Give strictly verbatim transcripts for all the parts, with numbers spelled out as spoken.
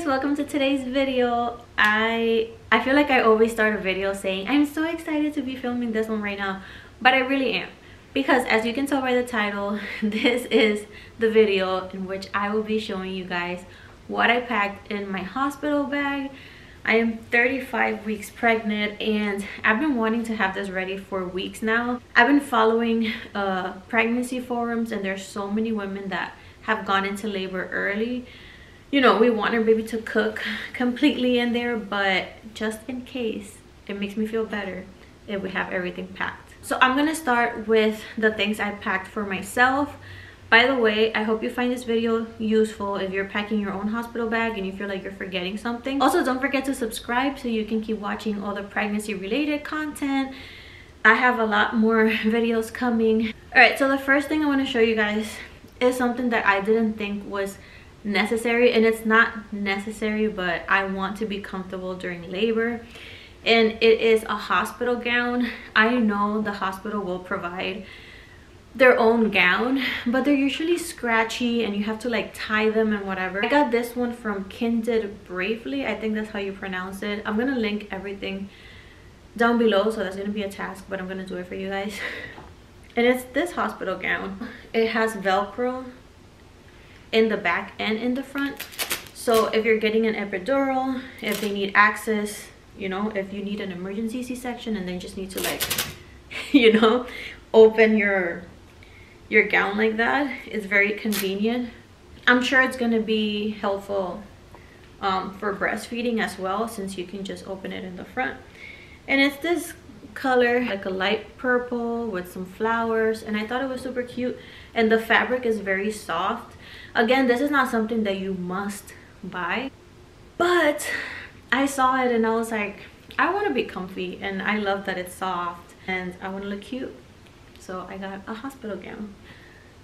guys, welcome to today's video. I I feel like I always start a video saying I'm so excited to be filming this one right now, but I really am, because as you can tell by the title, this is the video in which I will be showing you guys what I packed in my hospital bag. I am thirty-five weeks pregnant and I've been wanting to have this ready for weeks now. I've been following uh, pregnancy forums and there's so many women that have gone into labor early. You know, we want our baby to cook completely in there, but just in case, it makes me feel better if we have everything packed. So I'm gonna start with the things I packed for myself. By the way, I hope you find this video useful if you're packing your own hospital bag and you feel like you're forgetting something. Also, don't forget to subscribe so you can keep watching all the pregnancy related content. I have a lot more videos coming. All right, so the first thing I want to show you guys is something that I didn't think was necessary, and it's not necessary, but I want to be comfortable during labor, and it is a hospital gown. I know the hospital will provide their own gown, but they're usually scratchy and you have to like tie them and whatever. I got this one from Kindred Bravely, I think that's how you pronounce it. I'm gonna link everything down below, so that's gonna be a task, but I'm gonna do it for you guys. And it's this hospital gown. It has Velcro in the back and in the front, so if you're getting an epidural, if they need access, you know, if you need an emergency C-section and they just need to like, you know, open your your gown like that, it's very convenient. I'm sure it's going to be helpful um, for breastfeeding as well, since you can just open it in the front. And it's this color, like a light purple with some flowers, and I thought it was super cute, and the fabric is very soft. Again, this is not something that you must buy, but I saw it and I was like, I want to be comfy and I love that it's soft and I want to look cute, so I got a hospital gown.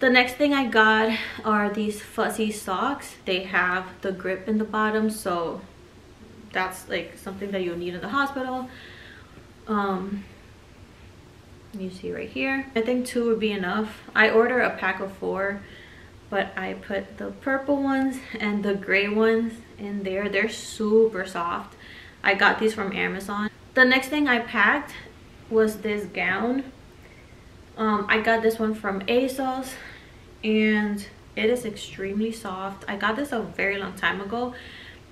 The next thing I got are these fuzzy socks. They have the grip in the bottom, so that's like something that you'll need in the hospital. Um you see right here, I think two would be enough. I order a pack of four, but I put the purple ones and the gray ones in there. They're super soft. I got these from Amazon. The next thing I packed was this gown. um I got this one from ASOS and it is extremely soft. I got this a very long time ago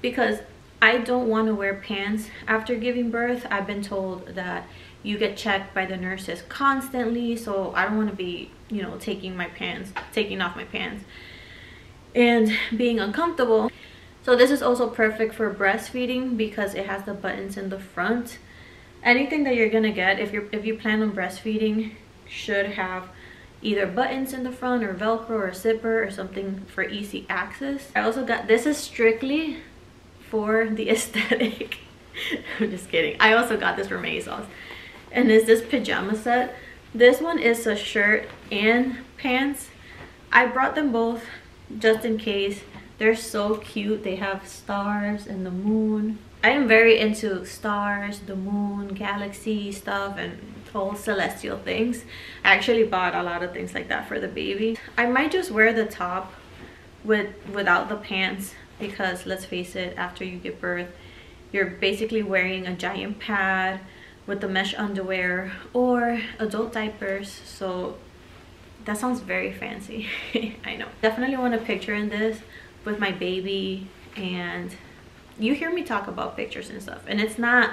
because I don't want to wear pants after giving birth. I've been told that you get checked by the nurses constantly, so I don't want to be, you know, taking my pants, taking off my pants and being uncomfortable. So this is also perfect for breastfeeding because it has the buttons in the front. Anything that you're gonna get if you're if you plan on breastfeeding should have either buttons in the front or Velcro or zipper or something for easy access. I also got, this is strictly for the aesthetic. I'm just kidding. I also got this from ASOS, and it's this pajama set. This one is a shirt and pants. I brought them both just in case. They're so cute. They have stars and the moon. I am very into stars, the moon, galaxy stuff, and all celestial things. I actually bought a lot of things like that for the baby. I might just wear the top with without the pants, because let's face it, after you give birth you're basically wearing a giant pad with the mesh underwear or adult diapers, so that sounds very fancy. I know, definitely want a picture in this with my baby, and you hear me talk about pictures and stuff, and it's not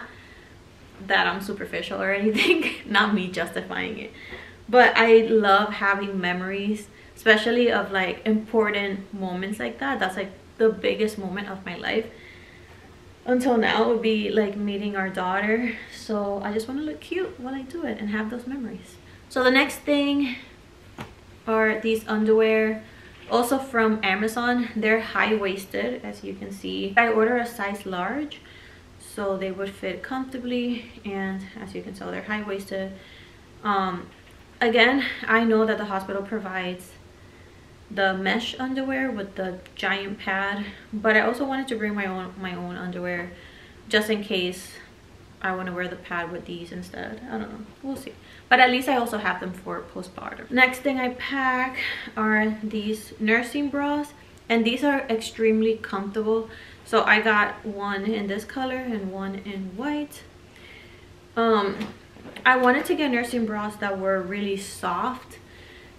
that I'm superficial or anything, not me justifying it, but I love having memories, especially of like important moments like that. That's like the biggest moment of my life until now would be like meeting our daughter, so I just want to look cute while I do it and have those memories. So the next thing are these underwear, also from Amazon. They're high-waisted, as you can see. I order a size large, so they would fit comfortably, and as you can tell they're high-waisted. Um, again, I know that the hospital provides the mesh underwear with the giant pad, but I also wanted to bring my own my own underwear just in case I want to wear the pad with these instead. I don't know, we'll see, but at least I also have them for postpartum. Next thing I pack are these nursing bras, And these are extremely comfortable. So I got one in this color and one in white. Um, I wanted to get nursing bras that were really soft,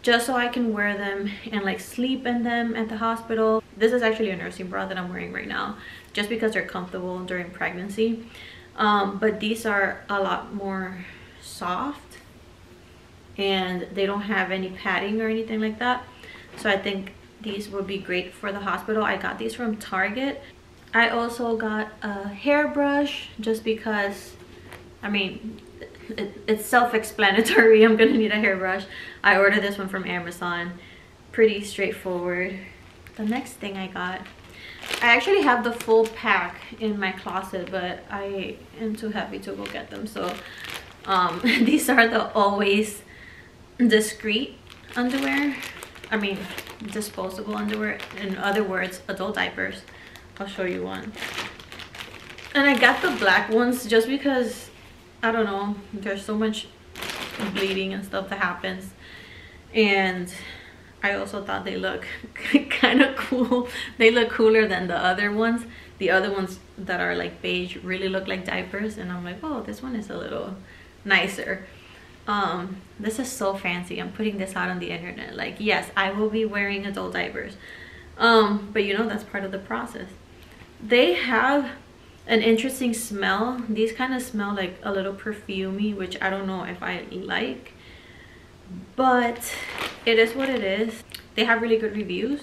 just so I can wear them and like sleep in them at the hospital. This is actually a nursing bra that I'm wearing right now, just because they're comfortable during pregnancy. Um, but these are a lot more soft and they don't have any padding or anything like that. So I think these would be great for the hospital. I got these from Target. I also got a hairbrush just because, I mean, it, it's self-explanatory. I'm gonna need a hairbrush. I ordered this one from Amazon. Pretty straightforward. The next thing I got, I actually have the full pack in my closet, but I am too happy to go get them. So um, these are the Always Discreet underwear. I mean, disposable underwear. In other words, adult diapers. I'll show you one. And I got the black ones just because, I don't know, there's so much bleeding and stuff that happens. And I also thought they look kind of cool. They look cooler than the other ones. The other ones that are like beige really look like diapers, and I'm like, oh, this one is a little nicer. Um, this is so fancy. I'm putting this out on the internet. Like, yes, I will be wearing adult diapers. Um, but you know, that's part of the process. They have an interesting smell. These kind of smell like a little perfumey, which I don't know if I like. But it is what it is. They have really good reviews,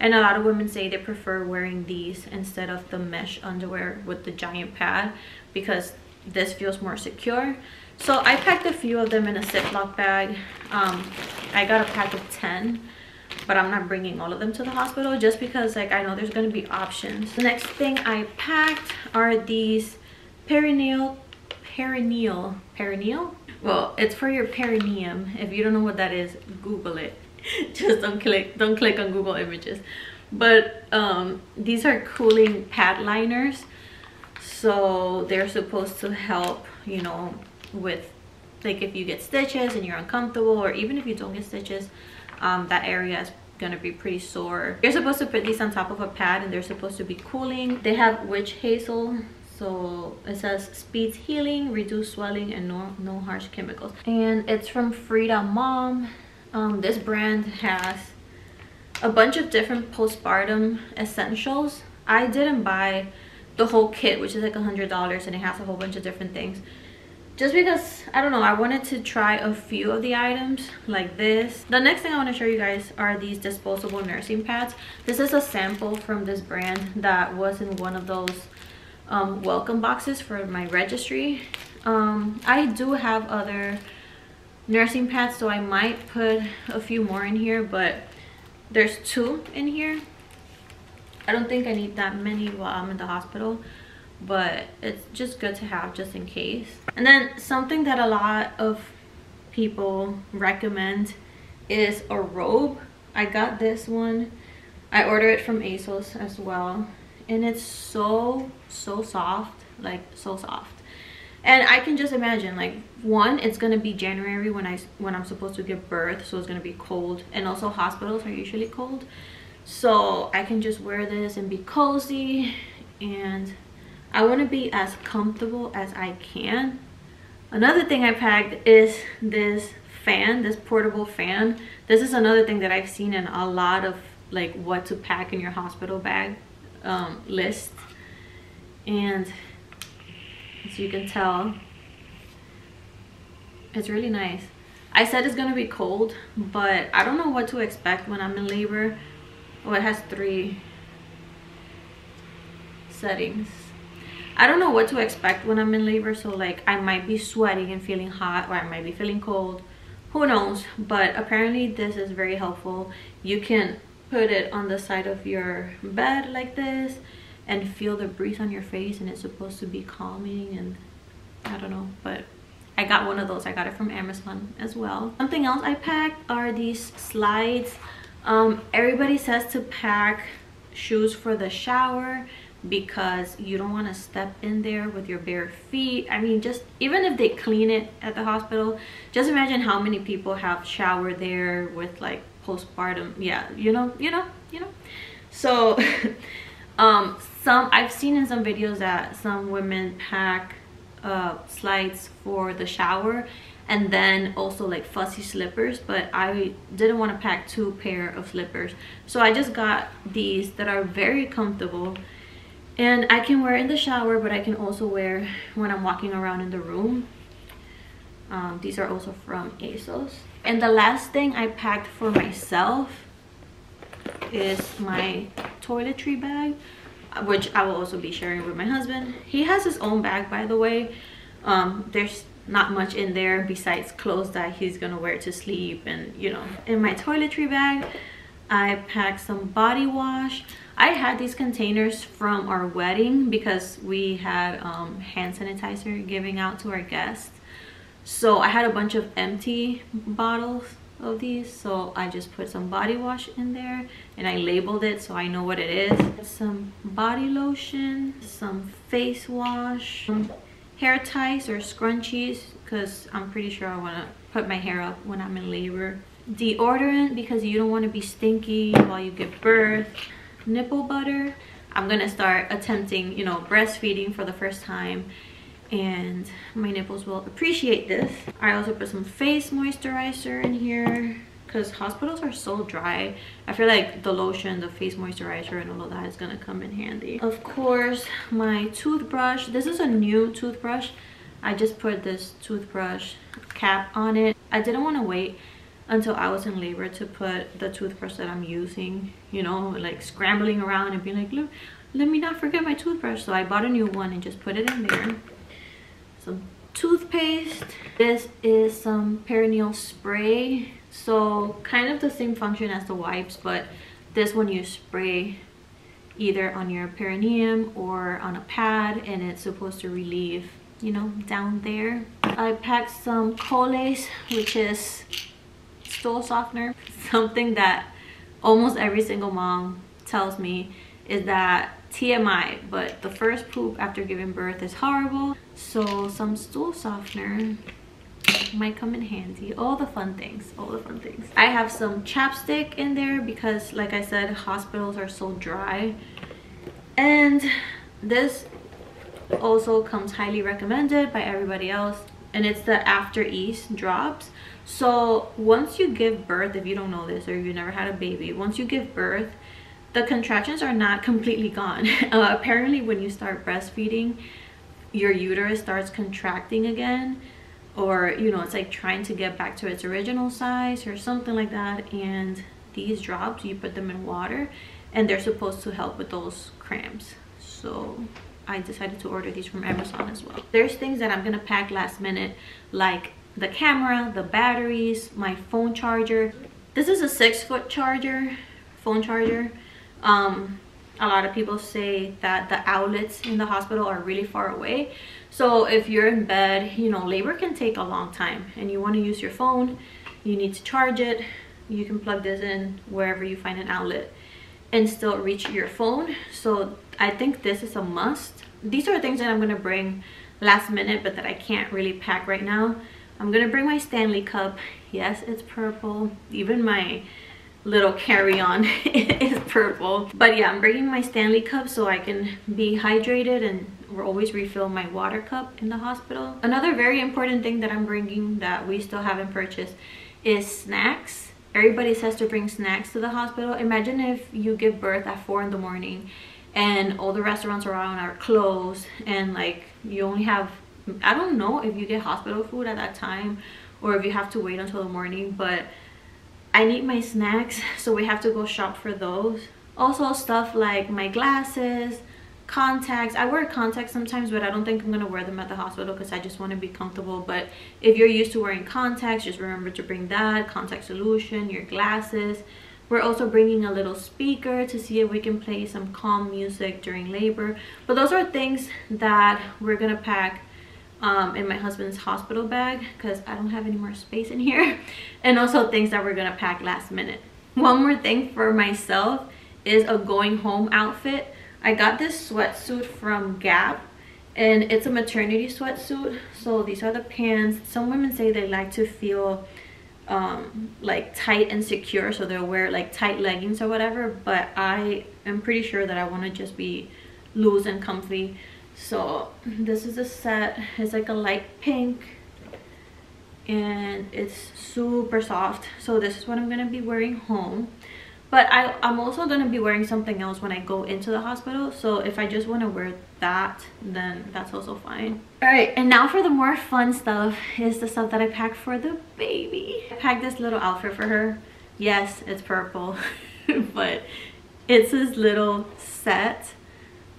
and a lot of women say they prefer wearing these instead of the mesh underwear with the giant pad because this feels more secure. So I packed a few of them in a Ziploc bag. um I got a pack of ten, but I'm not bringing all of them to the hospital just because, like, I know there's going to be options. The next thing I packed are these perineal perineal perineal well, it's for your perineum. If you don't know what that is, Google it. Just don't click don't click on Google Images. But um, these are cooling pad liners, so they're supposed to help, you know, with like if you get stitches and you're uncomfortable, or even if you don't get stitches, um, that area is gonna be pretty sore. You're supposed to put these on top of a pad, and they're supposed to be cooling. They have witch hazel. So it says speeds healing, reduce swelling, and no, no harsh chemicals. And it's from Frida Mom. Um, this brand has a bunch of different postpartum essentials. I didn't buy the whole kit, which is like a hundred dollars, and it has a whole bunch of different things. Just because, I don't know, I wanted to try a few of the items like this. The next thing I want to show you guys are these disposable nursing pads. This is a sample from this brand that was in one of those Um, welcome boxes for my registry. um, I do have other nursing pads, so I might put a few more in here, but there's two in here. I don't think I need that many while I'm in the hospital, but it's just good to have just in case. And then something that a lot of people recommend is a robe. I got this one. I ordered it from ASOS as well. And it's so, so soft, like so soft. And I can just imagine, like, one, it's gonna be January when, I, when I'm supposed to give birth, so it's gonna be cold. And also hospitals are usually cold. So I can just wear this and be cozy. And I wanna be as comfortable as I can. Another thing I packed is this fan, this portable fan. This is another thing that I've seen in a lot of, like, what to pack in your hospital bag um list. And as you can tell, it's really nice. I said it's gonna be cold, but I don't know what to expect when I'm in labor. Oh, it has three settings. I don't know what to expect when I'm in labor, so like I might be sweating and feeling hot, or I might be feeling cold, who knows. But apparently this is very helpful. You can put it on the side of your bed like this and feel the breeze on your face, and it's supposed to be calming, and I don't know, but I got one of those. I got it from Amazon as well. Something else I packed are these slides. Um, everybody says to pack shoes for the shower because you don't want to step in there with your bare feet. I mean, just even if they clean it at the hospital, just imagine how many people have showered there with like postpartum. Yeah, you know, you know, you know. So um some I've seen in some videos that some women pack uh slides for the shower and then also like fussy slippers, but I didn't want to pack two pair of slippers, so I just got these that are very comfortable and I can wear in the shower, but I can also wear when I'm walking around in the room. Um, these are also from ASOS. And the last thing I packed for myself is my toiletry bag, which I will also be sharing with my husband. He has his own bag, by the way. Um, there's not much in there besides clothes that he's gonna wear to sleep and, you know. In my toiletry bag, I packed some body wash. I had these containers from our wedding because we had um, hand sanitizer giving out to our guests. So I had a bunch of empty bottles of these, so I just put some body wash in there and I labeled it so I know what it is. Some body lotion, some face wash, some hair ties or scrunchies because I'm pretty sure I want to put my hair up when I'm in labor. Deodorant because you don't want to be stinky while you give birth. Nipple butter. I'm gonna start attempting, you know, breastfeeding for the first time, and my nipples will appreciate this. I also put some face moisturizer in here because hospitals are so dry. I feel like the lotion, the face moisturizer, and all of that is gonna come in handy. Of course, my toothbrush. This is a new toothbrush. I just put this toothbrush cap on it. I didn't want to wait until I was in labor to put the toothbrush that I'm using, you know, like scrambling around and being like, look, let me not forget my toothbrush. So I bought a new one and just put it in there. Some toothpaste. This is some perineal spray, so kind of the same function as the wipes, but this one you spray either on your perineum or on a pad and it's supposed to relieve, you know, down there. I packed some Colace, which is stool softener. Something that almost every single mom tells me is that T M I, but the first poop after giving birth is horrible, so some stool softener might come in handy. All the fun things, all the fun things. I have some chapstick in there because, like I said, hospitals are so dry, and this also comes highly recommended by everybody else, and it's the After Ease drops. So once you give birth, if you don't know this or you never had a baby, once you give birth, the contractions are not completely gone. Uh, apparently when you start breastfeeding, your uterus starts contracting again, or, you know, it's like trying to get back to its original size or something like that. And these drops, you put them in water and they're supposed to help with those cramps. So I decided to order these from Amazon as well. There's things that I'm gonna pack last minute, like the camera, the batteries, my phone charger. This is a six foot charger, phone charger. Um, a lot of people say that the outlets in the hospital are really far away, so if you're in bed, you know, labor can take a long time and you want to use your phone, you need to charge it. You can plug this in wherever you find an outlet and still reach your phone, so I think this is a must. These are things that I'm going to bring last minute but that I can't really pack right now. I'm going to bring my Stanley Cup. Yes, it's purple. Even my little carry-on is purple, but yeah, I'm bringing my Stanley Cup so I can be hydrated and we'll always refill my water cup in the hospital. Another very important thing that I'm bringing that we still haven't purchased is snacks. Everybody says to bring snacks to the hospital. Imagine if you give birth at four in the morning and all the restaurants around are closed and like you only have, I don't know if you get hospital food at that time or if you have to wait until the morning, but I need my snacks, so we have to go shop for those. Also stuff like my glasses, contacts. I wear contacts sometimes, but I don't think I'm gonna wear them at the hospital because I just want to be comfortable. But if you're used to wearing contacts, just remember to bring that contact solution, your glasses. We're also bringing a little speaker to see if we can play some calm music during labor. But those are things that we're gonna pack Um, in my husband's hospital bag because I don't have any more space in here, and also things that we're gonna pack last minute. One more thing for myself is a going home outfit. I got this sweatsuit from Gap and it's a maternity sweatsuit, so these are the pants. Some women say they like to feel um, like tight and secure, so they'll wear like tight leggings or whatever, but I am pretty sure that I want to just be loose and comfy. So this is a set. It's like a light pink and it's super soft, so this is what I'm gonna be wearing home. But I, I'm also gonna be wearing something else when I go into the hospital, so if I just want to wear that, then that's also fine. All right, and now for the more fun stuff is the stuff that I packed for the baby. I packed this little outfit for her. Yes, it's purple but it's this little set.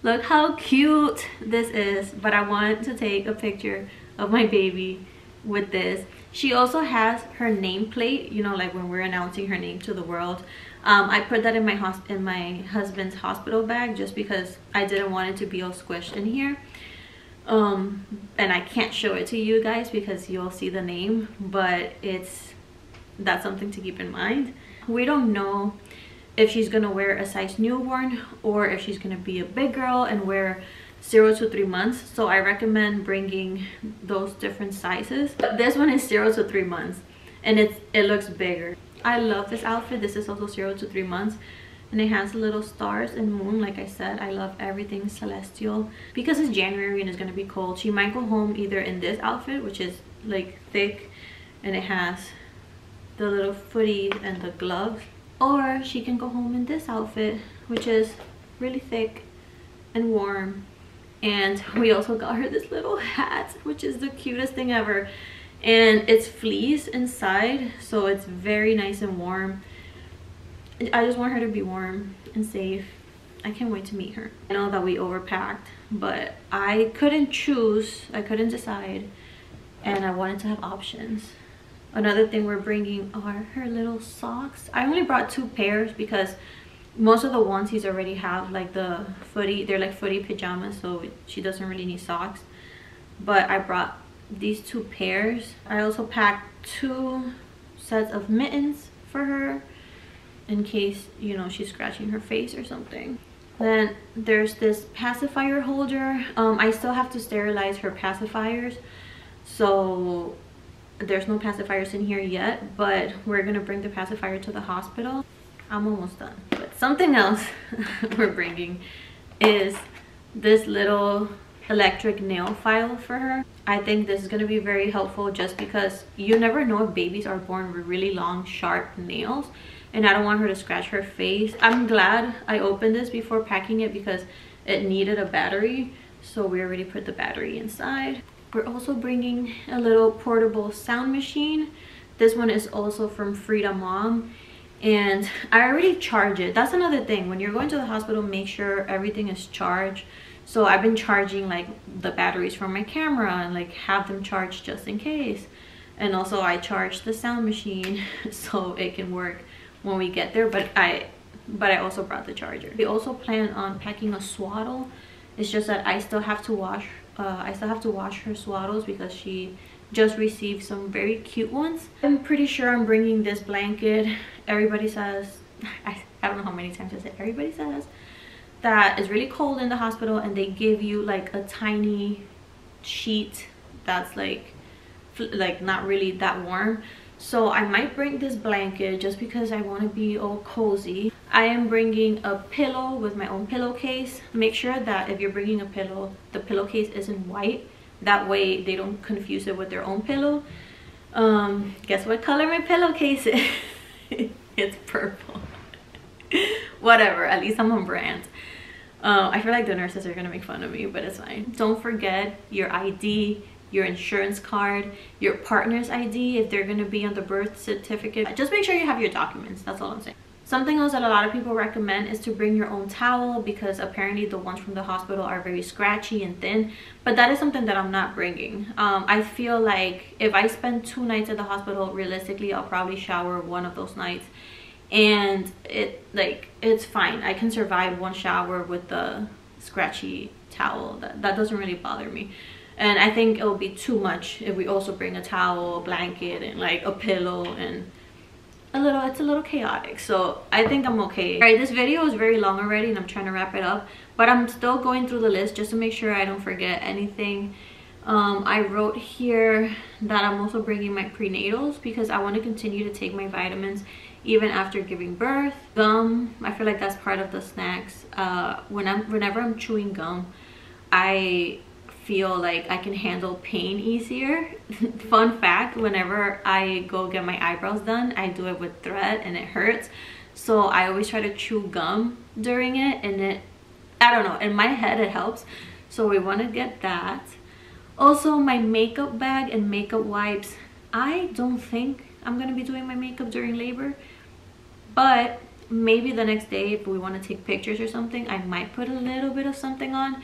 Look how cute this is, but I want to take a picture of my baby with this. She also has her nameplate, you know, like when we're announcing her name to the world. um I put that in my hos in my husband's hospital bag just because I didn't want it to be all squished in here, um and I can't show it to you guys because you'll see the name, but it's that's something to keep in mind. We don't know if she's gonna wear a size newborn or if she's gonna be a big girl and wear zero to three months, so I recommend bringing those different sizes. This one is zero to three months and it's it looks bigger. I love this outfit. This is also zero to three months and it has little stars and moon. Like I said, I love everything celestial. Because it's January and it's gonna be cold, she might go home either in this outfit, which is like thick and it has the little footies and the gloves, or she can go home in this outfit, which is really thick and warm. And we also got her this little hat, which is the cutest thing ever, and it's fleece inside, so it's very nice and warm. I just want her to be warm and safe. I can't wait to meet her. I know that we overpacked, but I couldn't choose, I couldn't decide, and I wanted to have options. Another thing we're bringing are her little socks. I only brought two pairs because most of the onesies already have like the footy, they're like footy pajamas, so she doesn't really need socks. But I brought these two pairs. I also packed two sets of mittens for her in case, you know, she's scratching her face or something. Then there's this pacifier holder. um I still have to sterilize her pacifiers, so there's no pacifiers in here yet, but we're gonna bring the pacifier to the hospital. I'm almost done. But something else we're bringing is this little electric nail file for her. I think this is going to be very helpful just because you never know if babies are born with really long sharp nails, and I don't want her to scratch her face. I'm glad I opened this before packing it because it needed a battery, so we already put the battery inside. We're also bringing a little portable sound machine. This one is also from Frida Mom, and I already charge it. That's another thing, when you're going to the hospital, make sure everything is charged. So I've been charging like the batteries from my camera and like have them charged just in case. And also I charge the sound machine so it can work when we get there, but I but I also brought the charger. We also plan on packing a swaddle. It's just that I still have to wash uh, I still have to wash her swaddles because she just received some very cute ones. I'm pretty sure I'm bringing this blanket. Everybody says, I, I don't know how many times I said everybody says, that it's really cold in the hospital and they give you like a tiny sheet that's like like not really that warm. So I might bring this blanket just because I want to be all cozy. I am bringing a pillow with my own pillowcase. Make sure that if you're bringing a pillow, the pillowcase isn't white. That way they don't confuse it with their own pillow. Um, guess what color my pillowcase is? It's purple. Whatever, at least I'm on brand. Uh, I feel like the nurses are gonna make fun of me, but it's fine. Don't forget your I D, your insurance card, your partner's I D if they're gonna be on the birth certificate. Just make sure you have your documents, that's all I'm saying. Something else that a lot of people recommend is to bring your own towel because apparently the ones from the hospital are very scratchy and thin, but that is something that I'm not bringing. Um, I feel like if I spend two nights at the hospital, realistically, I'll probably shower one of those nights. And it like it's fine. I can survive one shower with the scratchy towel. That, that doesn't really bother me. And I think it will be too much if we also bring a towel, a blanket, and like a pillow, and a little it's a little chaotic. So I think I'm okay. All right, this video is very long already and I'm trying to wrap it up, but I'm still going through the list just to make sure I don't forget anything. Um, I wrote here that I'm also bringing my prenatals because I want to continue to take my vitamins even after giving birth. Gum, I feel like that's part of the snacks. Uh, when I'm, whenever I'm chewing gum, I feel like I can handle pain easier. Fun fact, whenever I go get my eyebrows done, I do it with thread and it hurts. So I always try to chew gum during it, and it, I don't know, in my head it helps. So we want to get that. Also, my makeup bag and makeup wipes. I don't think I'm going to be doing my makeup during labor, but maybe the next day if we want to take pictures or something, I might put a little bit of something on.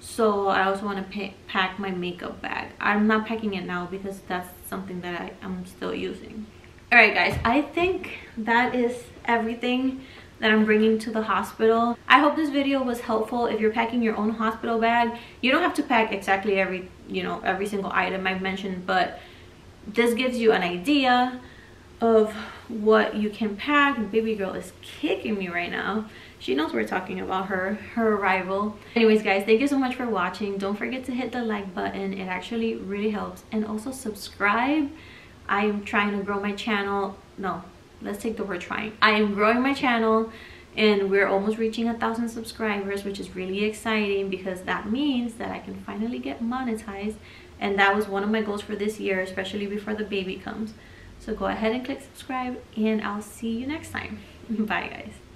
So I also want to pack my makeup bag. I'm not packing it now because that's something that I am still using. All right, guys, I think that is everything that I'm bringing to the hospital. I hope this video was helpful. If you're packing your own hospital bag, you don't have to pack exactly every, you know, every single item I've mentioned, but this gives you an idea of what you can pack. Baby girl is kicking me right now. She knows we're talking about her her arrival. Anyways, guys, thank you so much for watching. Don't forget to hit the like button. It actually really helps. And also subscribe. I am trying to grow my channel. No, let's take the word trying. I am growing my channel, and we're almost reaching a thousand subscribers, which is really exciting because that means that I can finally get monetized. And that was one of my goals for this year, especially before the baby comes. So go ahead and click subscribe, and I'll see you next time. Bye, guys.